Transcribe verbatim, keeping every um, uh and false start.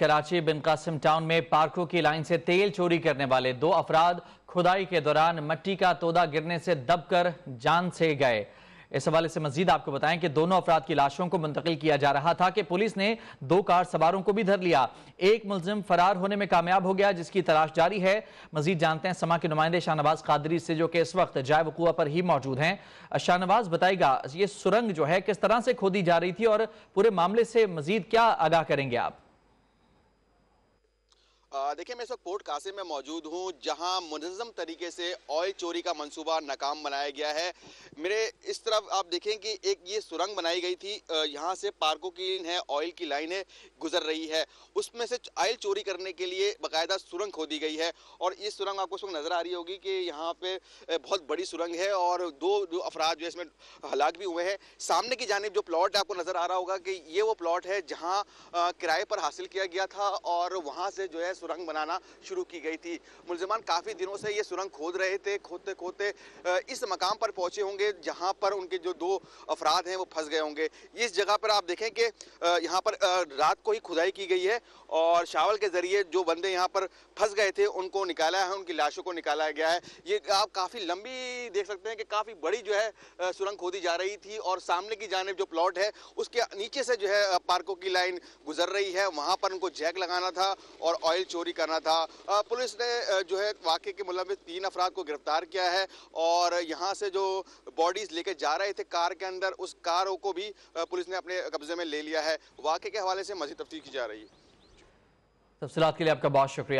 Karachi बिनकासिम town में पार्कों की लाइन से तेल चोरी करने वाले दो अफराद खुदाई के दौरान मिट्टी का तोदा गिरने से दबकर जान से गए। इस हवाले से मजीद आपको बताएं कि दोनों अफराद की लाशों को मुंतकिल किया जा रहा था कि पुलिस ने दो कार सवारों को भी धर लिया। एक मुलजिम फरार होने में कामयाब हो गया, जिसकी तलाश जारी है। मजीद जानते हैं समा के नुमाइंदे शाहनवाज़ कादरी से, जो कि इस वक्त जाए वकूआ पर ही मौजूद हैं। शाहनवाज बताएगा ये सुरंग जो है किस तरह से खोदी जा रही थी और पूरे मामले से मजीद क्या आगाह करेंगे आप? देखिए, मैं इस वक्त पोर्ट कासिम में मौजूद हूँ, जहाँ मुनज़्ज़म तरीके से ऑयल चोरी का मंसूबा नाकाम बनाया गया है। मेरे इस तरफ आप देखें कि एक ये सुरंग बनाई गई थी, यहाँ से पार्कों की लाइन है, ऑयल की लाइन है, गुजर रही है। उसमें से ऑयल चोरी करने के लिए बाकायदा सुरंग खोदी गई है और ये सुरंग आपको इस वक्त नज़र आ रही होगी कि यहाँ पे बहुत बड़ी सुरंग है और दो जो अफराद जो इसमें हलाक भी हुए हैं। सामने की जानिब जो प्लॉट है आपको नज़र आ रहा होगा कि ये वो प्लॉट है जहाँ किराए पर हासिल किया गया था और वहाँ से जो है सुरंग बनाना शुरू की गई थी। मुलजमान काफ़ी दिनों से ये सुरंग खोद रहे थे, खोदते खोदते इस मकाम पर पहुंचे होंगे जहां पर उनके जो दो अफराद हैं वो फंस गए होंगे। इस जगह पर आप देखें कि यहां पर रात को ही खुदाई की गई है और शावल के जरिए जो बंदे यहां पर फंस गए थे उनको निकाला है, उनकी लाशों को निकाला गया है। ये आप काफ़ी लंबी देख सकते हैं कि काफ़ी बड़ी जो है सुरंग खोदी जा रही थी और सामने की जानिब जो प्लॉट है उसके नीचे से जो है पार्कों की लाइन गुजर रही है, वहाँ पर उनको जैक लगाना था और ऑयल चोरी करना था। पुलिस ने जो है वाकई के मुल्ज़िम तीन अफराद को गिरफ्तार किया है और यहाँ से जो बॉडीज़ लेके जा रहे थे कार के अंदर, उस कारों को भी पुलिस ने अपने कब्जे में ले लिया है। वाकई के हवाले से मज़ीद तफ्तीश की जा रही है। तफसीलात के लिए आपका बहुत शुक्रिया।